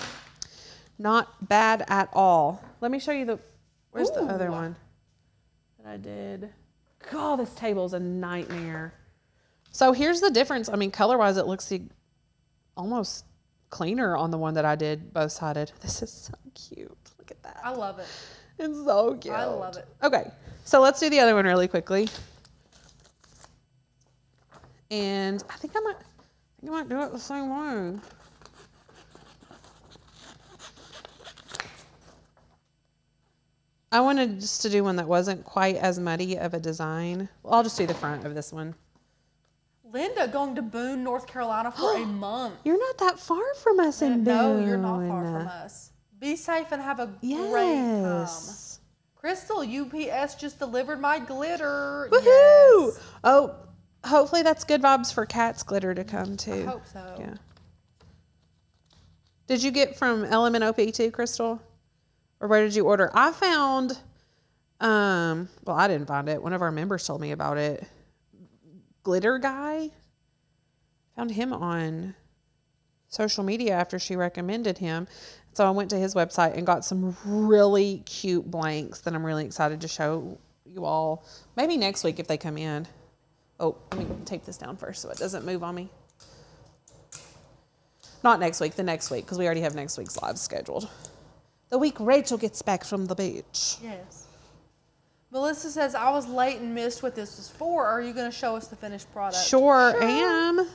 Not bad at all. Let me show you the, where's Ooh. the other one that I did? God, this table's a nightmare. So here's the difference. I mean, color-wise, it looks almost cleaner on the one that I did both-sided. This is so cute. Look at that. I love it. It's so cute. I love it. Okay. So let's do the other one really quickly. And I think I might, I think I might do it the same way. I wanted just to do one that wasn't quite as muddy of a design. Well, I'll just do the front of this one. Linda going to Boone, North Carolina for a month. You're not that far from us in Boone. No, you're not far from us. Be safe and have a yes. great time. Crystal, U P S just delivered my glitter. Woohoo! Yes. Oh, hopefully that's good vibes for Kat's glitter to come too. I hope so. Yeah. Did you get from L M N O P too, Crystal? Or where did you order? I found, um, well, I didn't find it. One of our members told me about it. Glitter Guy. Found him on social media after she recommended him. So I went to his website and got some really cute blanks that I'm really excited to show you all. Maybe next week if they come in. Oh, let me tape this down first so it doesn't move on me. Not next week, the next week, because we already have next week's live scheduled. The week Rachel gets back from the beach. Yes. Melissa says, I was late and missed what this was for. Are you going to show us the finished product? Sure, sure. am.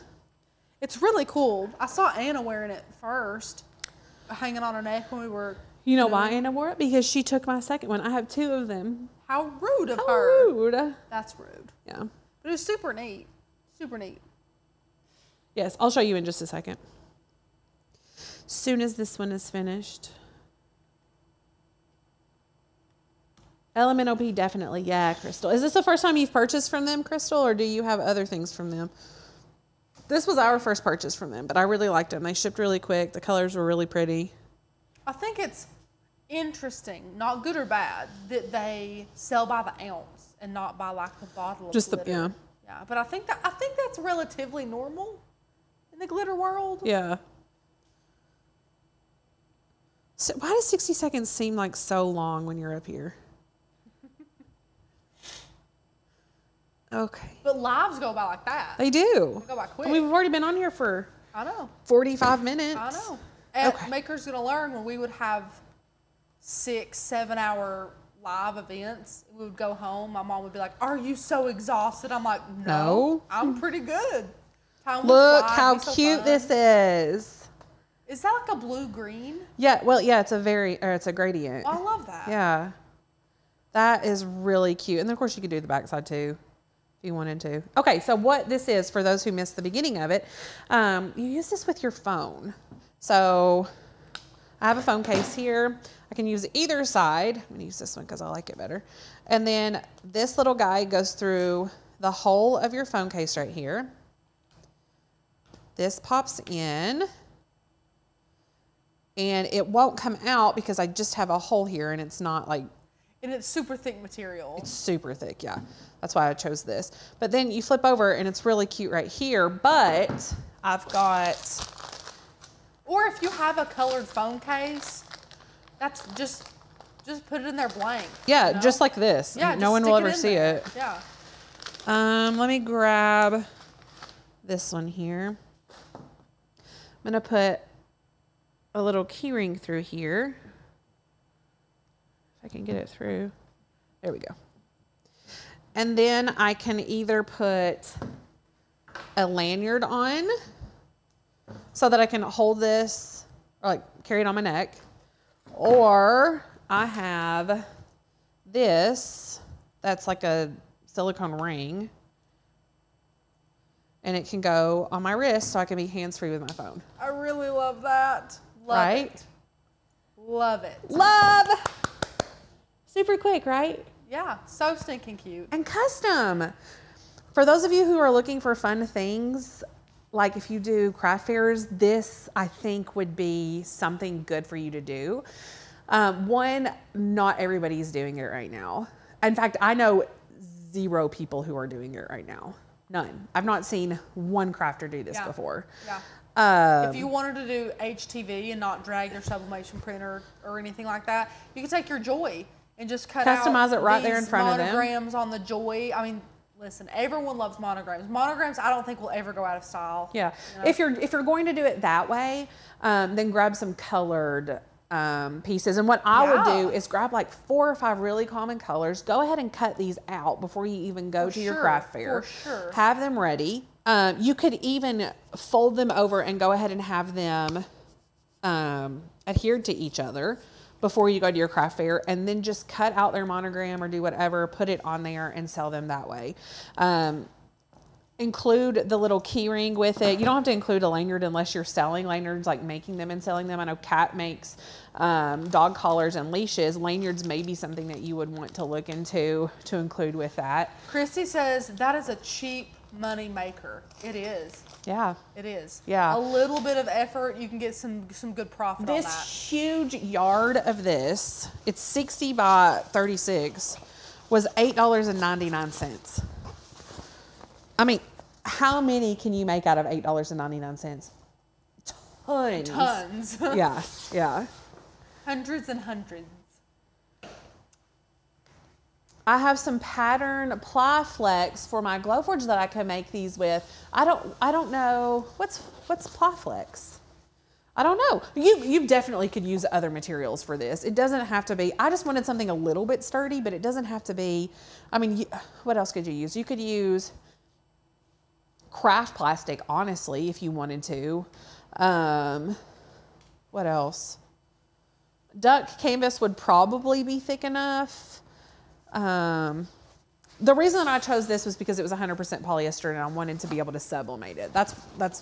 It's really cool. I saw Anna wearing it first. Hanging on her neck when we were... You know doing. why Anna wore it? Because she took my second one. I have two of them. How rude of How her. How rude. That's rude. Yeah. But it was super neat. Super neat. Yes, I'll show you in just a second. Soon as this one is finished. L M N O P, definitely. Yeah, Crystal. Is this the first time you've purchased from them, Crystal? Or do you have other things from them? This was our first purchase from them, but I really liked them. They shipped really quick. The colors were really pretty. I think it's interesting, not good or bad, that they sell by the ounce and not by like the bottle of Just the glitter. yeah. Yeah, but I think that I think that's relatively normal in the glitter world. Yeah. So why does sixty seconds seem like so long when you're up here? Okay. But lives go by like that. They do. They go by quick. And we've already been on here for I know. forty-five minutes. I know. And okay. Maker's Gonna Learn, when we would have six, seven hour live events, we would go home. My mom would be like, are you so exhausted? I'm like, no, no. I'm pretty good. Time Look fly, how so cute fun. this is. Is that like a blue-green? Yeah. Well, yeah, it's a very, or it's a gradient. Oh, I love that. Yeah. That is really cute. And then, of course, you could do the backside too. If you wanted to. Okay, so what this is, for those who missed the beginning of it, um, you use this with your phone. So I have a phone case here. I can use either side. I'm gonna use this one because I like it better. And then this little guy goes through the whole of your phone case right here. This pops in. And it won't come out because I just have a hole here and it's not like... And it's super thick material. It's super thick, yeah. That's why I chose this. But then you flip over and it's really cute right here, but I've got... Or if you have a colored phone case, that's just just put it in there blank. Yeah, you know? Just like this. Yeah, no one will ever see it. Yeah. Um, let me grab this one here. I'm gonna put a little key ring through here. If I can get it through. There we go. And then I can either put a lanyard on so that I can hold this or like carry it on my neck, or I have this, that's like a silicone ring, and it can go on my wrist so I can be hands-free with my phone. I really love that. Love right? it. Love it. Love. Super quick, right? Yeah, so stinking cute. And custom. For those of you who are looking for fun things, like if you do craft fairs, this I think would be something good for you to do. Um, one, not everybody's doing it right now. In fact, I know zero people who are doing it right now. None. I've not seen one crafter do this yeah. before. Yeah. Um, if you wanted to do H T V and not drag your sublimation printer or, or anything like that, you could take your Joy and just cut customize out it right there in front of them. Monograms on the Joy. I mean, listen, everyone loves monograms. Monograms, I don't think will ever go out of style. Yeah. You know? If you're if you're going to do it that way, um, then grab some colored um, pieces. And what I yeah. would do is grab like four or five really common colors. Go ahead and cut these out before you even go for to sure. your craft fair. For sure. Have them ready. Um, you could even fold them over and go ahead and have them um, adhered to each other before you go to your craft fair, and then just cut out their monogram or do whatever, put it on there and sell them that way. Um, include the little key ring with it. You don't have to include a lanyard unless you're selling lanyards, like making them and selling them. I know Kat makes um, dog collars and leashes. Lanyards may be something that you would want to look into to include with that. Christy says that is a cheap money maker. It is. Yeah. It is. Yeah. A little bit of effort, you can get some some good profit on that. This huge yard of this, it's sixty by thirty-six, was eight dollars and ninety-nine cents. I mean, how many can you make out of eight dollars and ninety-nine cents? Tons. Tons. Yeah. Yeah. Hundreds and hundreds. I have some pattern ply flex for my Glowforge that I can make these with. I don't, I don't know what's what's ply flex. I don't know. You you definitely could use other materials for this. It doesn't have to be. I just wanted something a little bit sturdy, but it doesn't have to be. I mean, you, what else could you use? You could use craft plastic, honestly, if you wanted to. Um, what else? Duck canvas would probably be thick enough. Um, the reason I chose this was because it was one hundred percent polyester and I wanted to be able to sublimate it. That's, that's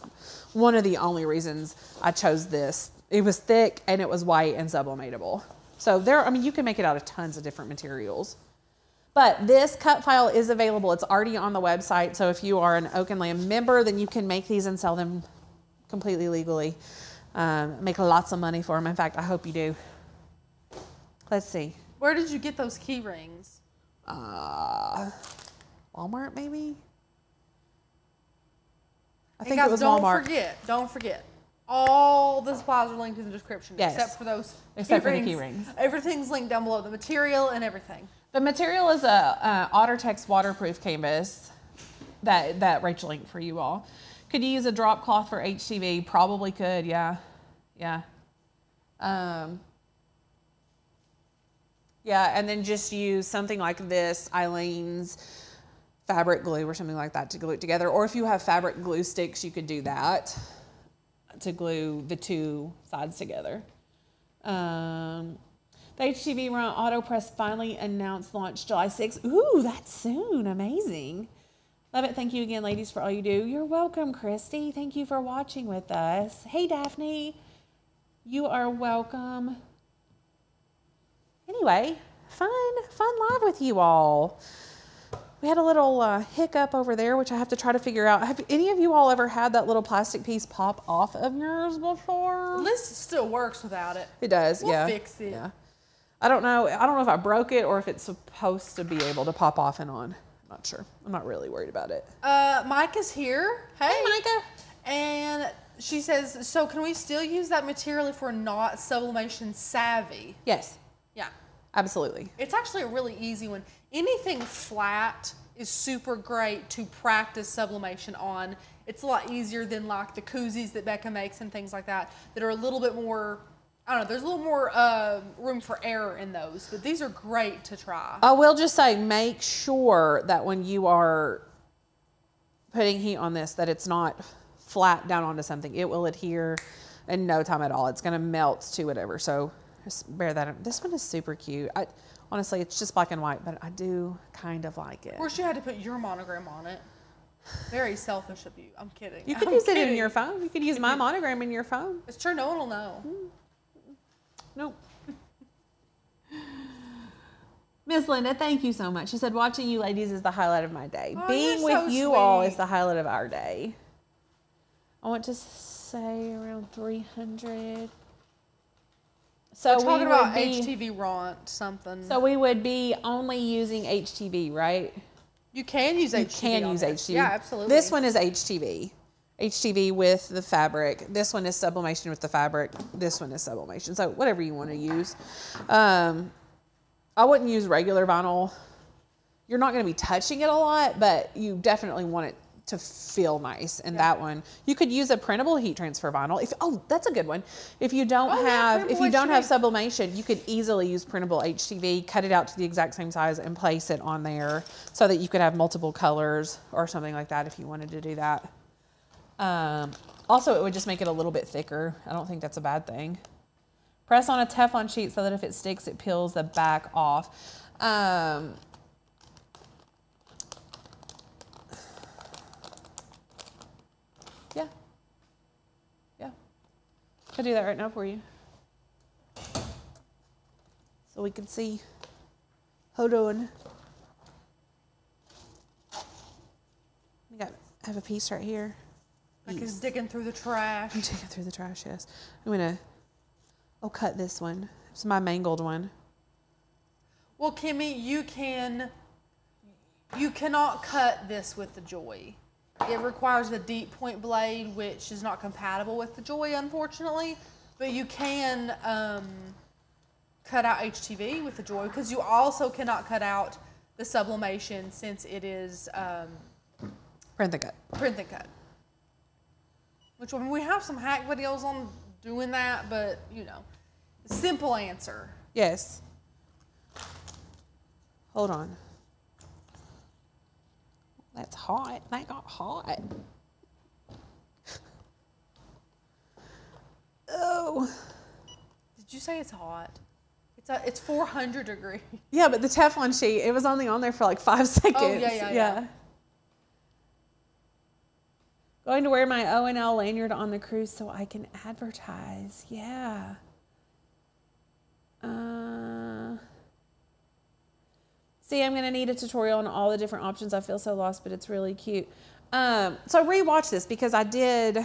one of the only reasons I chose this. It was thick and it was white and sublimatable. So there, I mean, you can make it out of tons of different materials, but this cut file is available. It's already on the website. So if you are an Oak and Lamb member, then you can make these and sell them completely legally. Um, make lots of money for them. In fact, I hope you do. Let's see. Where did you get those key rings? Uh, Walmart, maybe? I think it was Walmart. Don't forget, don't forget. All the supplies are linked in the description, yes. except for those except for the key rings. Everything's linked down below, the material and everything. The material is a, a OtterTex waterproof canvas that, that Rachel linked for you all. Could you use a drop cloth for H T V? Probably could, yeah. Yeah. Um... Yeah, and then just use something like this, Eileen's fabric glue or something like that to glue it together. Or if you have fabric glue sticks, you could do that to glue the two sides together. Um, the H T V Run Auto Press finally announced launch July sixth. Ooh, that's soon. Amazing. Love it. Thank you again, ladies, for all you do. You're welcome, Christy. Thank you for watching with us. Hey, Daphne. You are welcome. Anyway, fun, fun live with you all. We had a little uh, hiccup over there, which I have to try to figure out. Have any of you all ever had that little plastic piece pop off of yours before? This still works without it. It does, we'll yeah. We'll fix it. Yeah. I don't know. I don't know if I broke it or if it's supposed to be able to pop off and on. I'm not sure. I'm not really worried about it. Uh, Micah's here. Hey. Hey, Micah. And she says, so can we still use that material if we're not sublimation savvy? Yes. Yeah. Absolutely. It's actually a really easy one. Anything flat is super great to practice sublimation on. It's a lot easier than like the koozies that Becca makes and things like that that are a little bit more, I don't know, there's a little more uh, room for error in those, but these are great to try. I will just say, make sure that when you are putting heat on this, that it's not flat down onto something. It will adhere in no time at all. It's going to melt to whatever. So just bear that up. This one is super cute. I, honestly, it's just black and white, but I do kind of like it. Of course, you had to put your monogram on it. Very selfish of you. I'm kidding. You could use kidding. it in your phone. You could use my monogram in your phone. It's true. No one will know. Mm. Nope. Miss Linda, thank you so much. She said, watching you ladies is the highlight of my day. Oh, Being with so you sweet. all is the highlight of our day. I want to say around three hundred. So we're talking we about be, H T V Raunt something. So we would be only using H T V, right? You can use you H T V. You can use H T V. Yeah, absolutely. This one is H T V. H T V with the fabric. This one is sublimation with the fabric. This one is sublimation. So whatever you want to use. Um, I wouldn't use regular vinyl. You're not going to be touching it a lot, but you definitely want it to feel nice. And yeah. that one, you could use a printable heat transfer vinyl. If oh, that's a good one. If you don't oh, have yeah, if you don't H T V. have sublimation, you could easily use printable H T V, cut it out to the exact same size and place it on there so that you could have multiple colors or something like that if you wanted to do that. Um, also, it would just make it a little bit thicker. I don't think that's a bad thing. Press on a Teflon sheet so that if it sticks, it peels the back off. Um, I'll do that right now for you so we can see. Hold on. We got, I have a piece right here. Like yes. It's digging through the trash. I'm digging through the trash, yes. I'm gonna, I'll cut this one. It's my mangled one. Well, Kimmy, you can, you cannot cut this with the Joy. It requires the deep point blade, which is not compatible with the Joy, unfortunately. But you can um, cut out H T V with the Joy, because you also cannot cut out the sublimation since it is um, print and cut. Print and cut. Which, I mean, we have some hack videos on doing that, but you know, simple answer. Yes. Hold on. That's hot. That got hot. Oh. Did you say it's hot? It's a, it's four hundred degrees. Yeah, but the Teflon sheet, it was only on there for like five seconds. Oh, yeah, yeah, yeah. yeah. Going to wear my O and L lanyard on the cruise so I can advertise. Yeah. Uh... See, I'm going to need a tutorial on all the different options. I feel so lost, but it's really cute. Um, so rewatch this because I did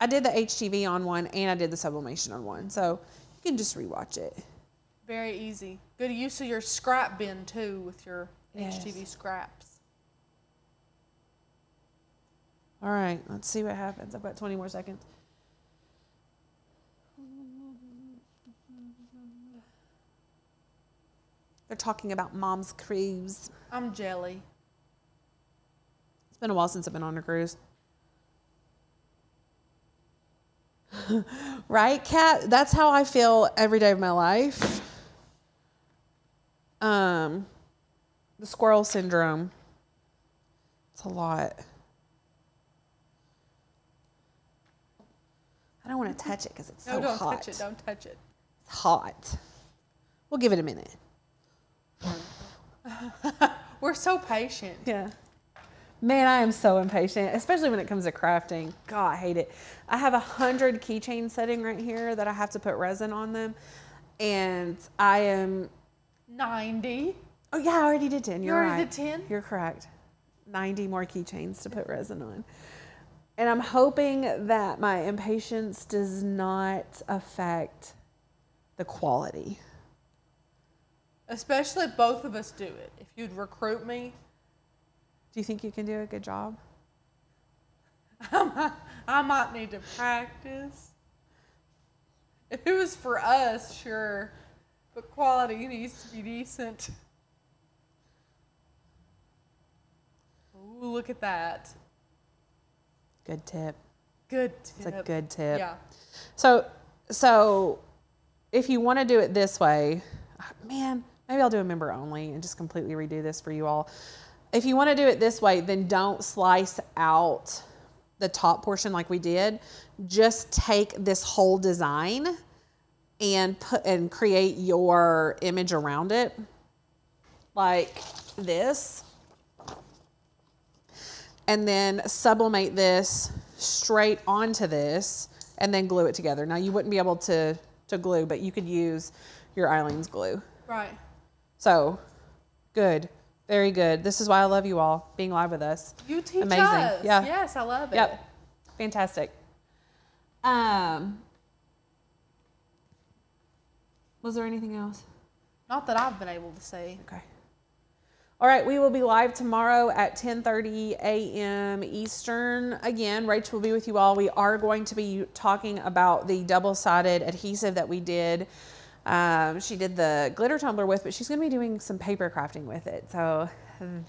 I did the H T V on one and I did the sublimation on one. So you can just rewatch it. Very easy. Good use of your scrap bin too with your yes. H T V scraps. All right, let's see what happens. I've got twenty more seconds. They're talking about mom's cruise. I'm jelly. It's been a while since I've been on a cruise. Right, Kat? That's how I feel every day of my life. Um, the squirrel syndrome. It's a lot. I don't want to touch it because it's no, so don't hot. Don't touch it. Don't touch it. It's hot. We'll give it a minute. We're so patient. Yeah. Man, I am so impatient, especially when it comes to crafting. God, I hate it. I have a hundred keychains sitting right here that I have to put resin on them. And I am... ninety. Oh, yeah, I already did ten. You're you already right. did ten? You're correct. ninety more keychains to put resin on. And I'm hoping that my impatience does not affect the quality. Especially if both of us do it. If you'd recruit me. Do you think you can do a good job? I might, I might need to practice. If it was for us, sure. But quality needs to be decent. Ooh, look at that. Good tip. Good tip. It's a good tip. Yeah. So, so if you want to do it this way, man... maybe I'll do a member only and just completely redo this for you all. If you want to do it this way, then don't slice out the top portion like we did. Just take this whole design and put and create your image around it. like this, and then sublimate this straight onto this and then glue it together. Now you wouldn't be able to, to glue, but you could use your Eileen's glue. Right. So good. Very good. This is why I love you all being live with us. You teach Amazing. Us. Yeah. Yes, I love it. Yep. Fantastic. Um, was there anything else? Not that I've been able to see. Okay. All right, we will be live tomorrow at ten thirty a m Eastern. Again, Rach will be with you all. We are going to be talking about the double-sided adhesive that we did. Um, she did the glitter tumbler with, but she's going to be doing some paper crafting with it. So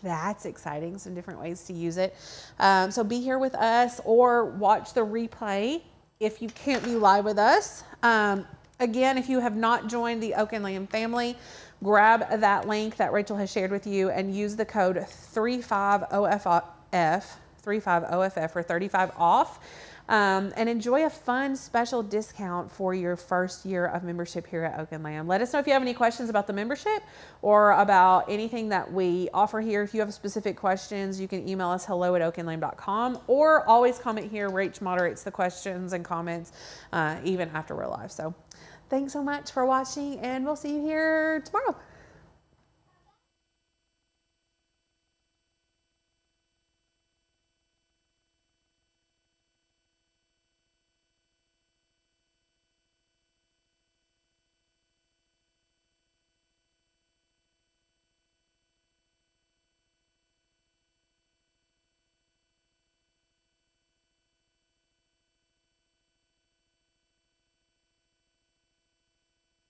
that's exciting, some different ways to use it. Um, so be here with us or watch the replay if you can't be live with us. Um, again, if you have not joined the Oak and Lamb family, grab that link that Rachel has shared with you and use the code three five zero F F, three five zero F F for thirty-five off. Um, and enjoy a fun special discount for your first year of membership here at Oak and Lamb. Let us know if you have any questions about the membership or about anything that we offer here. If you have specific questions, you can email us hello at oak and lamb dot com or always comment here. Rach moderates the questions and comments uh, even after we're live. So thanks so much for watching, and we'll see you here tomorrow.